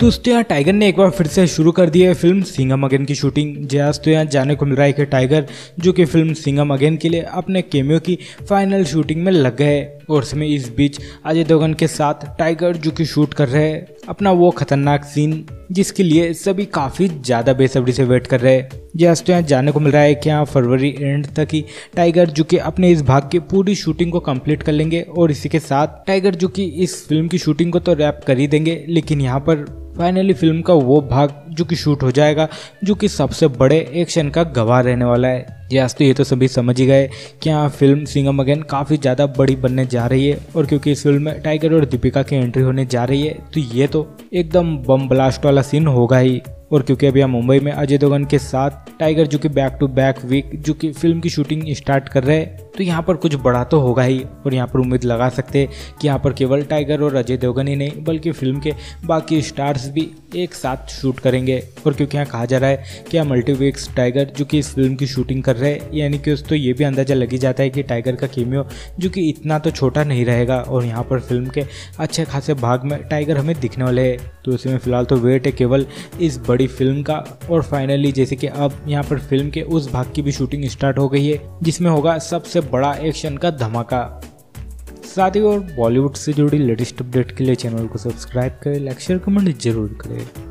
दोस्तों टाइगर ने एक बार फिर से शुरू कर दी है फिल्म सिंघम अगेन की शूटिंग। जी आज तो यहाँ जाने को मिल रहा है कि टाइगर जो कि फिल्म सिंघम अगेन के लिए अपने कैमियो की फाइनल शूटिंग में लग गए और इसमें इस बीच अजय देवगन के साथ टाइगर जो कि शूट कर रहे हैं अपना वो खतरनाक सीन, जिसके लिए सभी काफ़ी ज़्यादा बेसब्री से वेट कर रहे हैं। जी आज तो यहाँ जाने को मिल रहा है कि यहाँ फरवरी एंड तक ही टाइगर जो कि अपने इस भाग की पूरी शूटिंग को कंप्लीट कर लेंगे और इसी के साथ टाइगर जो कि इस फिल्म की शूटिंग को तो रैप कर ही देंगे, लेकिन यहाँ पर फाइनली फिल्म का वो भाग जो कि शूट हो जाएगा जो कि सबसे बड़े एक्शन का गवाह रहने वाला है। जी आज तो ये तो सभी समझ ही गए कि हाँ फिल्म सिंघम अगेन काफ़ी ज़्यादा बड़ी बनने जा रही है और क्योंकि इस फिल्म में टाइगर और दीपिका की एंट्री होने जा रही है तो ये तो एकदम बम ब्लास्ट वाला सीन होगा ही। और क्योंकि अभी हम मुंबई में अजय देवगन के साथ टाइगर जो कि बैक टू बैक वीक जो कि फिल्म की शूटिंग स्टार्ट कर रहे हैं तो यहाँ पर कुछ बड़ा तो होगा ही। और यहाँ पर उम्मीद लगा सकते हैं कि यहाँ पर केवल टाइगर और अजय देवगन ही नहीं बल्कि फिल्म के बाकी स्टार्स भी एक साथ शूट करेंगे। और क्योंकि यहाँ कहा जा रहा है कि यहाँ मल्टीवीक्स टाइगर जो कि इस फिल्म की शूटिंग कर रहे हैं, यानी कि उसको ये भी अंदाज़ा लग ही जाता है कि टाइगर का कैमियो जो कि इतना तो छोटा नहीं रहेगा और यहाँ पर फिल्म के अच्छे खासे भाग में टाइगर हमें दिखने वाले है। तो इसमें फिलहाल तो वेट है केवल इस बड़ी फिल्म का। और फाइनली जैसे कि अब यहाँ पर फिल्म के उस भाग की भी शूटिंग स्टार्ट हो गई है जिसमें होगा सबसे बड़ा एक्शन का धमाका। साथ ही और बॉलीवुड से जुड़ी लेटेस्ट अपडेट के लिए चैनल को सब्सक्राइब करें, लाइक शेयर कमेंट जरूर करें।